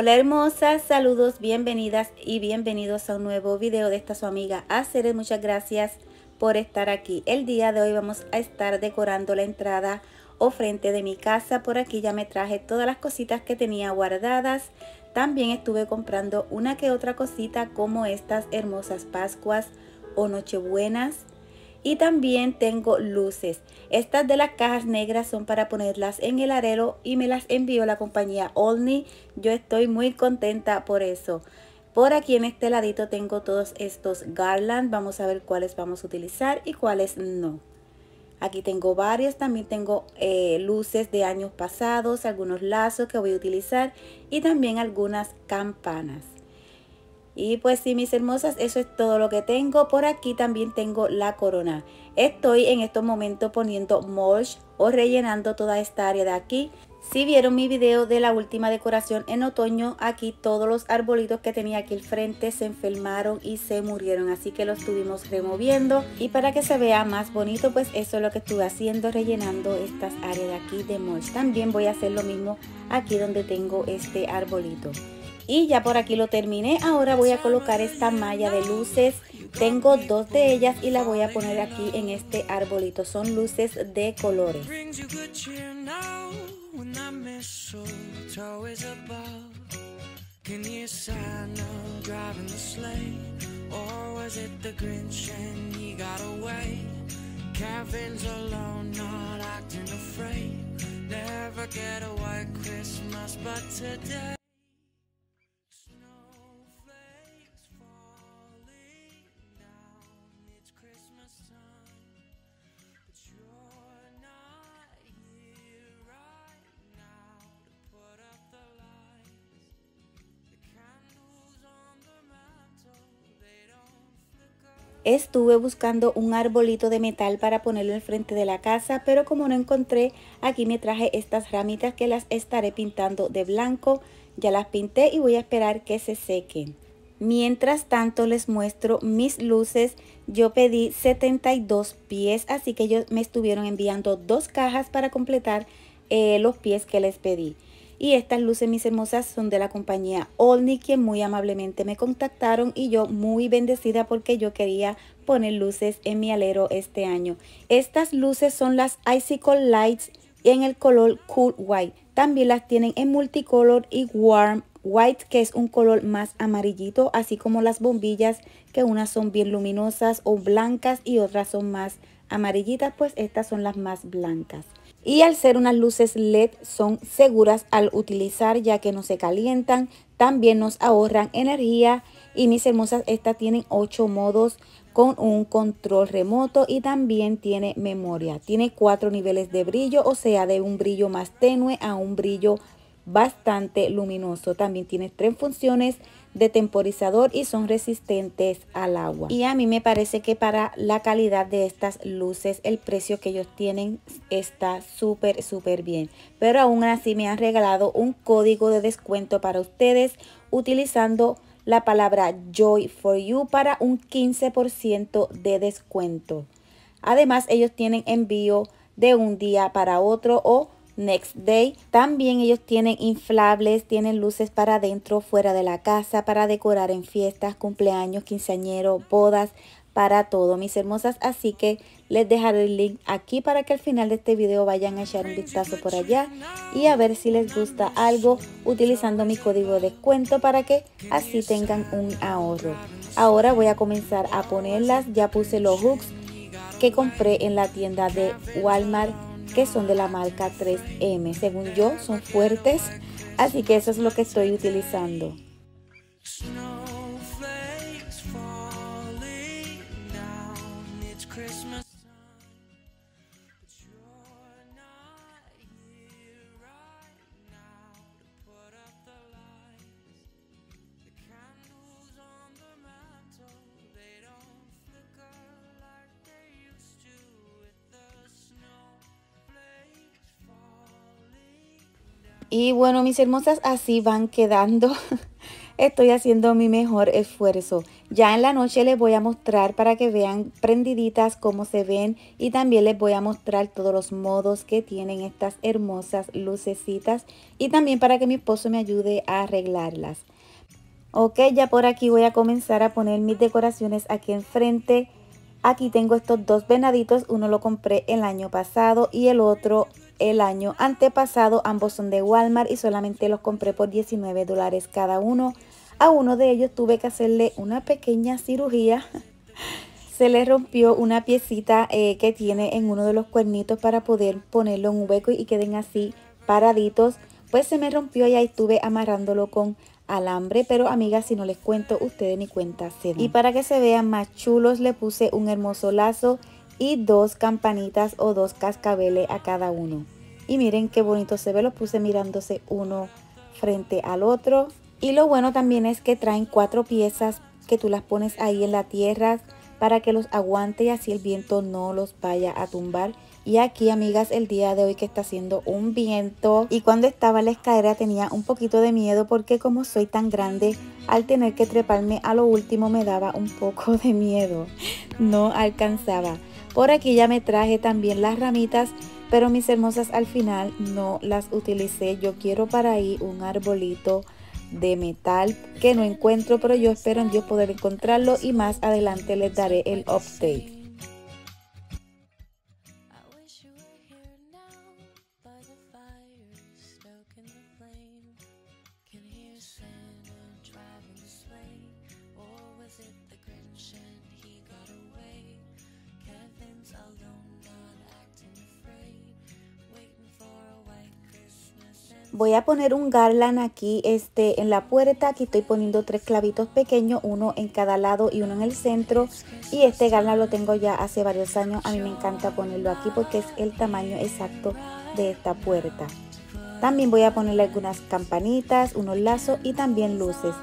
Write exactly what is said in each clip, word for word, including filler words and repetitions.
Hola hermosas, saludos, bienvenidas y bienvenidos a un nuevo video de esta su amiga Aseret. Muchas gracias por estar aquí. El día de hoy vamos a estar decorando la entrada o frente de mi casa. Por aquí ya me traje todas las cositas que tenía guardadas. También estuve comprando una que otra cosita como estas hermosas Pascuas o Nochebuenas. Y también tengo luces. Estas de las cajas negras son para ponerlas en el arelo y me las envió la compañía Ollny. Yo estoy muy contenta por eso. Por aquí en este ladito tengo todos estos garland. Vamos a ver cuáles vamos a utilizar y cuáles no. Aquí tengo varios. También tengo eh, luces de años pasados, algunos lazos que voy a utilizar y también algunas campanas. Y pues sí, mis hermosas, eso es todo lo que tengo. Por aquí también tengo la corona. Estoy en estos momentos poniendo mulch o rellenando toda esta área de aquí. Si vieron mi video de la última decoración en otoño, aquí todos los arbolitos que tenía aquí al frente se enfermaron y se murieron. Así que los estuvimos removiendo. Y para que se vea más bonito, pues eso es lo que estuve haciendo, rellenando estas áreas de aquí de mulch. También voy a hacer lo mismo aquí donde tengo este arbolito. Y ya por aquí lo terminé. Ahora voy a colocar esta malla de luces. Tengo dos de ellas y la voy a poner aquí en este arbolito. Son luces de colores. Estuve buscando un arbolito de metal para ponerlo al frente de la casa, pero como no encontré, aquí me traje estas ramitas que las estaré pintando de blanco. Ya las pinté y voy a esperar que se sequen. Mientras tanto les muestro mis luces. Yo pedí setenta y dos pies, así que ellos me estuvieron enviando dos cajas para completar eh, los pies que les pedí. Y estas luces, mis hermosas, son de la compañía Ollny, quien muy amablemente me contactaron y yo muy bendecida porque yo quería poner luces en mi alero este año. Estas luces son las Icicle Lights en el color Cool White. También las tienen en multicolor y Warm White, que es un color más amarillito, así como las bombillas, que unas son bien luminosas o blancas y otras son más amarillitas, pues estas son las más blancas. Y al ser unas luces L E D son seguras al utilizar, ya que no se calientan, también nos ahorran energía. Y mis hermosas, estas tienen ocho modos con un control remoto y también tiene memoria. Tiene cuatro niveles de brillo, o sea, de un brillo más tenue a un brillo bastante luminoso. También tiene tres funciones de temporizador y son resistentes al agua. Y a mí me parece que para la calidad de estas luces, el precio que ellos tienen está súper súper bien. Pero aún así me han regalado un código de descuento para ustedes utilizando la palabra Joy for You para un quince por ciento de descuento. Además, ellos tienen envío de un día para otro o next day. También ellos tienen inflables, tienen luces para adentro, fuera de la casa, para decorar en fiestas, cumpleaños, quinceañero, bodas, para todo, mis hermosas. Así que les dejaré el link aquí para que al final de este video vayan a echar un vistazo por allá y a ver si les gusta algo utilizando mi código de descuento para que así tengan un ahorro. Ahora voy a comenzar a ponerlas. Ya puse los hooks que compré en la tienda de Walmart, que son de la marca tres M. Según yo, son fuertes, así que eso es lo que estoy utilizando. Y bueno, mis hermosas, así van quedando. Estoy haciendo mi mejor esfuerzo. Ya en la noche les voy a mostrar para que vean prendiditas cómo se ven, y también les voy a mostrar todos los modos que tienen estas hermosas lucecitas, y también para que mi esposo me ayude a arreglarlas. Ok, ya por aquí voy a comenzar a poner mis decoraciones aquí enfrente. Aquí tengo estos dos venaditos, uno lo compré el año pasado y el otro el año antepasado. Ambos son de Walmart y solamente los compré por diecinueve dólares cada uno. A uno de ellos tuve que hacerle una pequeña cirugía. Se le rompió una piecita eh, que tiene en uno de los cuernitos para poder ponerlo en un hueco y queden así paraditos. Pues se me rompió y ahí estuve amarrándolo con alambre. Pero amigas, si no les cuento, ustedes ni cuenta se dan. Y para que se vean más chulos le puse un hermoso lazo y dos campanitas o dos cascabeles a cada uno. Y miren qué bonito se ve, los puse mirándose uno frente al otro. Y lo bueno también es que traen cuatro piezas que tú las pones ahí en la tierra para que los aguante y así el viento no los vaya a tumbar. Y aquí, amigas, el día de hoy que está haciendo un viento, y cuando estaba en la escalera tenía un poquito de miedo porque como soy tan grande, al tener que treparme a lo último me daba un poco de miedo. No alcanzaba. Por aquí ya me traje también las ramitas, pero mis hermosas al final no las utilicé. Yo quiero para ahí un arbolito de metal que no encuentro, pero yo espero en Dios poder encontrarlo y más adelante les daré el update. Voy a poner un garland aquí este, en la puerta. Aquí estoy poniendo tres clavitos pequeños, uno en cada lado y uno en el centro. Y este garland lo tengo ya hace varios años. A mí me encanta ponerlo aquí porque es el tamaño exacto de esta puerta. También voy a ponerle algunas campanitas, unos lazos y también luces.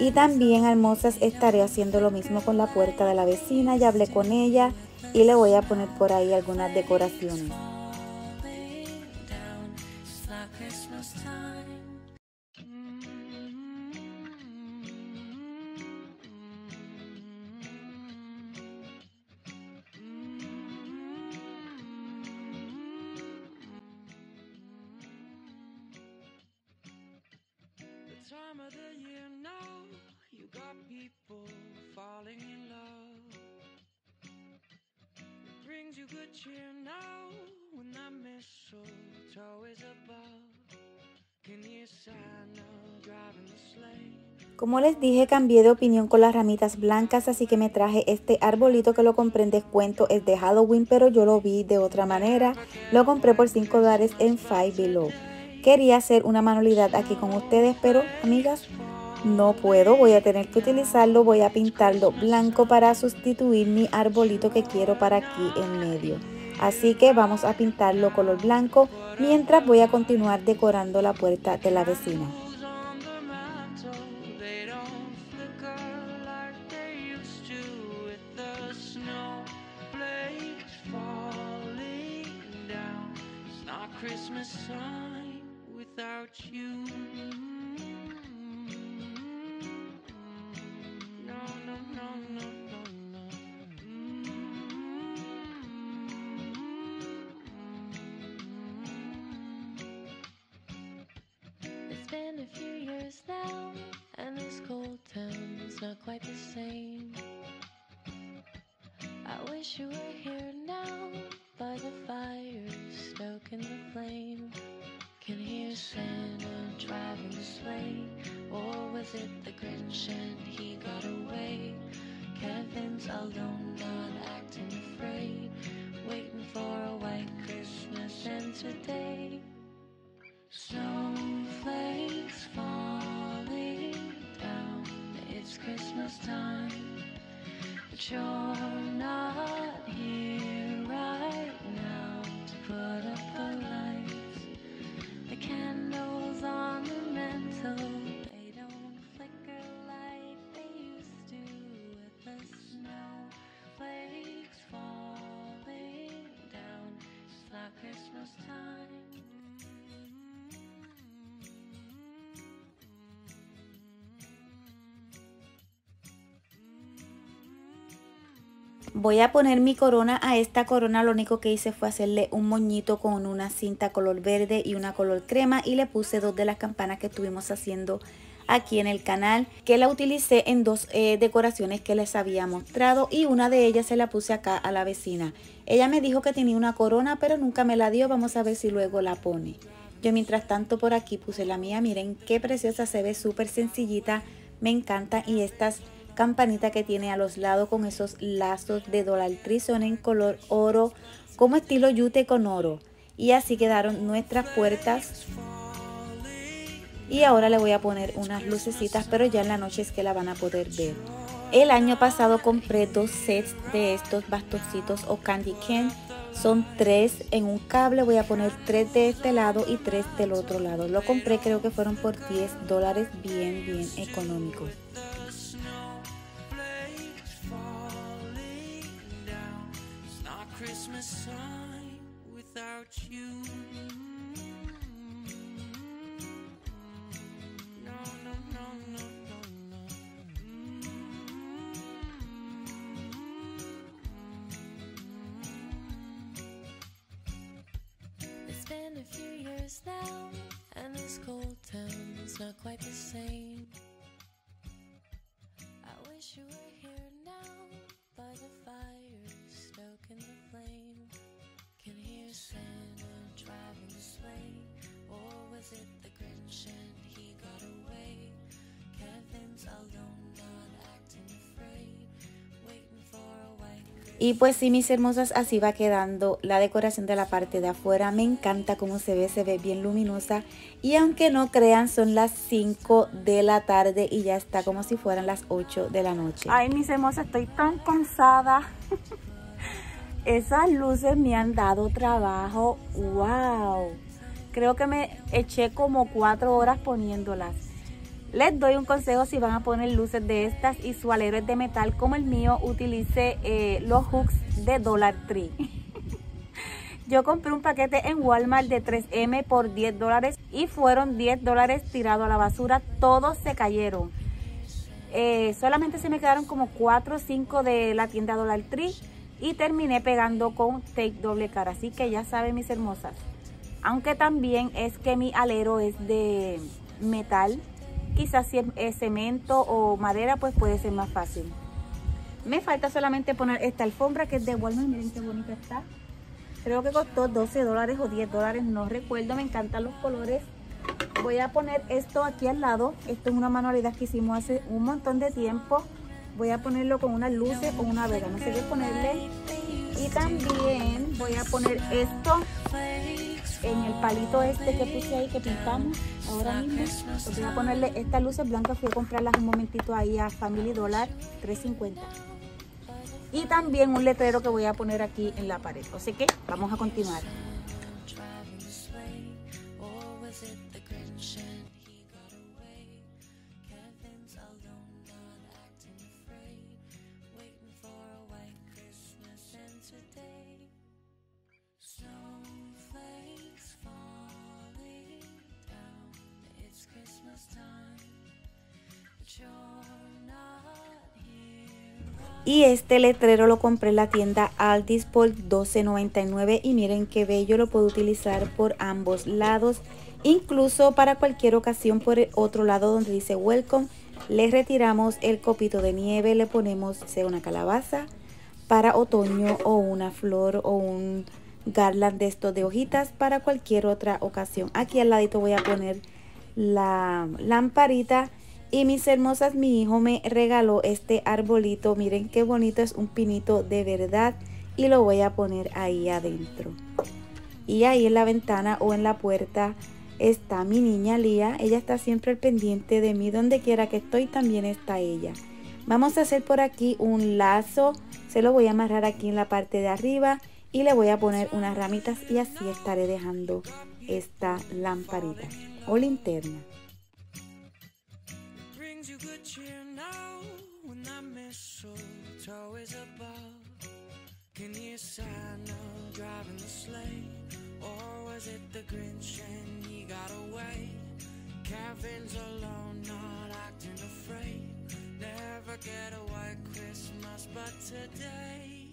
Y también, hermosas, estaré haciendo lo mismo con la puerta de la vecina. Ya hablé con ella y le voy a poner por ahí algunas decoraciones. Time of the year now, you got people falling in love. It brings you good cheer now when that mistletoe is above. Can you sign up driving the sleigh? Como les dije, cambié de opinión con las ramitas blancas, así que me traje este arbolito que lo compré en descuento, es de Halloween, pero yo lo vi de otra manera. Lo compré por cinco dólares en Five Below. Quería hacer una manualidad aquí con ustedes, pero amigas, no puedo. Voy a tener que utilizarlo, voy a pintarlo blanco para sustituir mi arbolito que quiero para aquí en medio. Así que vamos a pintarlo color blanco, mientras voy a continuar decorando la puerta de la vecina. Without you, no, no, no, no, no, no. It's been a few years now, and this cold town is not quite the same. I wish you were here now, by the fire, stoking the flame. Can hear Santa driving the sleigh, or was it the Grinch and he got away? Kevin's alone, not acting afraid, waiting for a white Christmas and today. Snowflakes falling down, it's Christmas time, but you're not here right now to put up the light. Voy a poner mi corona. A esta corona lo único que hice fue hacerle un moñito con una cinta color verde y una color crema, y le puse dos de las campanas que estuvimos haciendo aquí en el canal, que la utilicé en dos eh, decoraciones que les había mostrado, y una de ellas se la puse acá a la vecina. Ella me dijo que tenía una corona pero nunca me la dio, vamos a ver si luego la pone. Yo mientras tanto por aquí puse la mía, miren qué preciosa se ve, súper sencillita, me encanta. Y estas campanitas que tiene a los lados con esos lazos de Dollar Tree son en color oro, como estilo yute con oro, y así quedaron nuestras puertas. Y ahora le voy a poner unas lucecitas, pero ya en la noche es que la van a poder ver. El año pasado compré dos sets de estos bastoncitos o candy cane. Son tres en un cable, voy a poner tres de este lado y tres del otro lado. Lo compré, creo que fueron por diez dólares, bien, bien económico. Been a few years now, and this cold town is not quite the same. I wish you were here now, by the fire, stoking the flame. Can hear Santa driving the sleigh, or was it the Grinch and he got away? Kevin's alone, not acting afraid, waiting for a white. Y pues sí, mis hermosas, así va quedando la decoración de la parte de afuera. Me encanta cómo se ve, se ve bien luminosa. Y aunque no crean, son las cinco de la tarde y ya está como si fueran las ocho de la noche. Ay, mis hermosas, estoy tan cansada. Esas luces me han dado trabajo. ¡Wow! Creo que me eché como cuatro horas poniéndolas. Les doy un consejo: si van a poner luces de estas y su alero es de metal como el mío, utilice eh, los hooks de Dollar Tree. Yo compré un paquete en Walmart de tres eme por diez dólares y fueron diez dólares tirado a la basura. Todos se cayeron. Eh, solamente se me quedaron como cuatro o cinco de la tienda Dollar Tree y terminé pegando con tape doble cara. Así que ya saben, mis hermosas. Aunque también es que mi alero es de metal. Quizás si es cemento o madera, pues puede ser más fácil. Me falta solamente poner esta alfombra que es de Walmart. Miren qué bonita está. Creo que costó doce dólares o diez dólares, no recuerdo. Me encantan los colores. Voy a poner esto aquí al lado. Esto es una manualidad que hicimos hace un montón de tiempo. Voy a ponerlo con unas luces o una vela, no sé qué ponerle. Y también voy a poner esto en el palito este que puse ahí, que pintamos ahora mismo. Pues voy a ponerle estas luces blancas, fui a comprarlas un momentito ahí a Family Dollar, tres cincuenta. Y también un letrero que voy a poner aquí en la pared. Así que vamos a continuar. Y este letrero lo compré en la tienda Aldi's por doce noventa y nueve y miren qué bello, lo puedo utilizar por ambos lados, incluso para cualquier ocasión. Por el otro lado donde dice Welcome, le retiramos el copito de nieve, le ponemos sea una calabaza para otoño o una flor o un garland de estos de hojitas para cualquier otra ocasión. Aquí al ladito voy a poner la lamparita. Y mis hermosas, mi hijo me regaló este arbolito, miren qué bonito, es un pinito de verdad y lo voy a poner ahí adentro. Y ahí en la ventana o en la puerta está mi niña Lía, ella está siempre al pendiente de mí, donde quiera que estoy también está ella. Vamos a hacer por aquí un lazo, se lo voy a amarrar aquí en la parte de arriba y le voy a poner unas ramitas y así estaré dejando esta lamparita o linterna. Never get a white Christmas, but today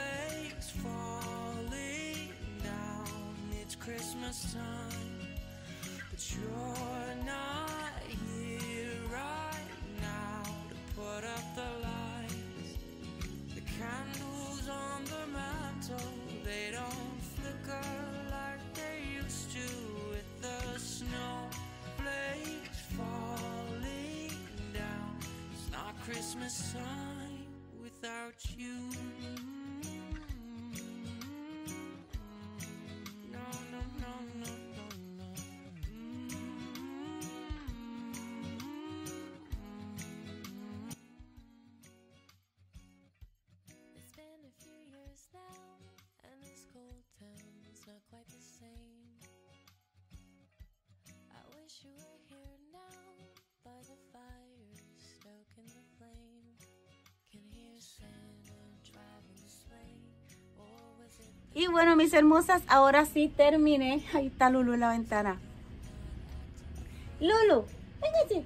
snowflakes falling down. It's Christmas time, but you're not here right now to put up the lights. The candles on the mantel, they don't flicker like they used to with the snowflakes falling down. It's not Christmas time without you. No, no, no, no, no, no. It's been a few years now, and this cold town is not quite the same. I wish you were here now, by the fire, stoking the flame. Y bueno, mis hermosas, ahora sí terminé. Ahí está Lulu en la ventana. Lulu, véngase,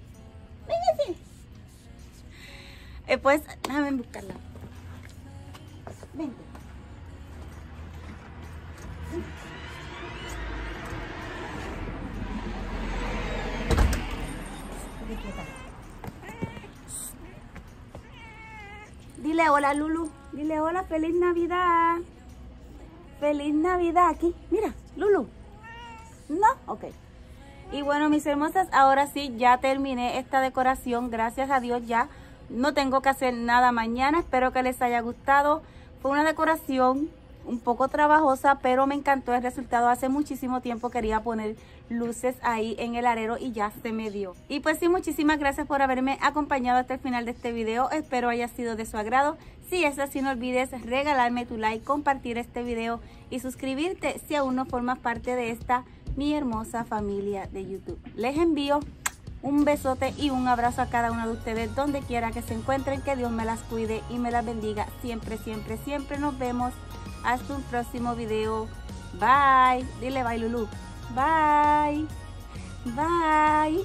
véngase. Eh, pues, déjame buscarla. Vente. Dile hola, Lulu. Dile hola, feliz Navidad. Feliz Navidad aquí. Mira, Lulu. No, ok. Y bueno, mis hermosas, ahora sí ya terminé esta decoración. Gracias a Dios ya no tengo que hacer nada mañana. Espero que les haya gustado. Fue una decoración un poco trabajosa, pero me encantó el resultado. Hace muchísimo tiempo quería poner luces ahí en el arero y ya se me dio. Y pues sí, muchísimas gracias por haberme acompañado hasta el final de este video. Espero haya sido de su agrado. Si es así, no olvides regalarme tu like, compartir este video y suscribirte si aún no formas parte de esta mi hermosa familia de YouTube. Les envío un besote y un abrazo a cada uno de ustedes donde quiera que se encuentren. Que Dios me las cuide y me las bendiga siempre, siempre, siempre. Nos vemos hasta un próximo video. Bye. Dile bye, Lulu. Bye. Bye.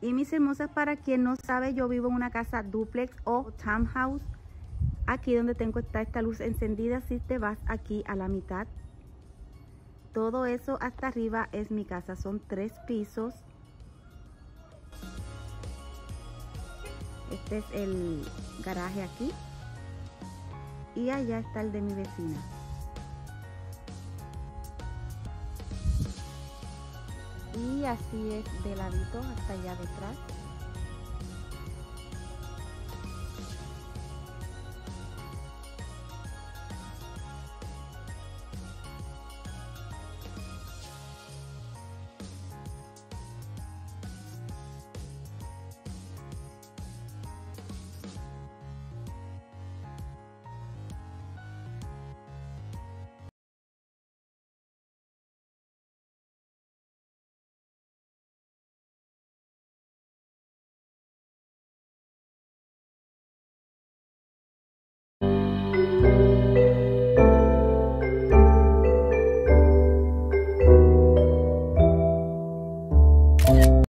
Y mis hermosas, para quien no sabe, yo vivo en una casa duplex o townhouse. Aquí donde tengo está esta luz encendida. Si te vas aquí a la mitad, todo eso hasta arriba es mi casa. Son tres pisos. Este es el garaje aquí. Y allá está el de mi vecina. Y así es de ladito hasta allá detrás.